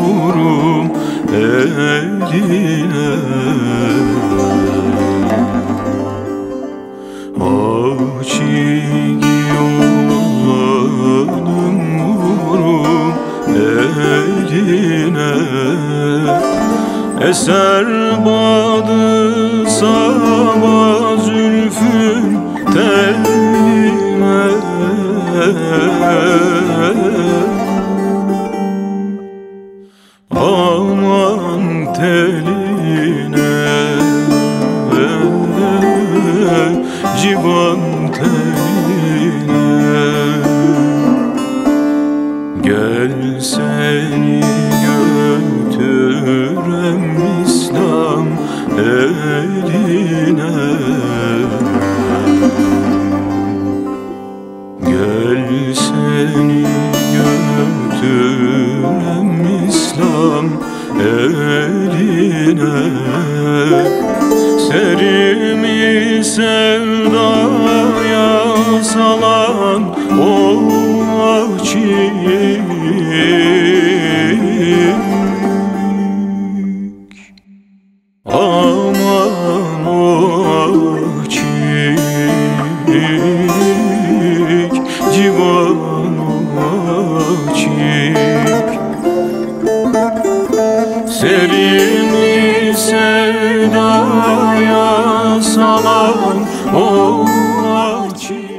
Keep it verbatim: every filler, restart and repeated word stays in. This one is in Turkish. vururum eline. Açı yollarım vururum eline. Eser badı sabah zülfün teline. Aman teline, civan teline. Gel seni götürem İslam eline. Gel seni götürem İslam eline. Serimi sevdaya salan o ahçı. Aman o ahçik, civan o ahçik. Serimi sevdaya salan o ahçik.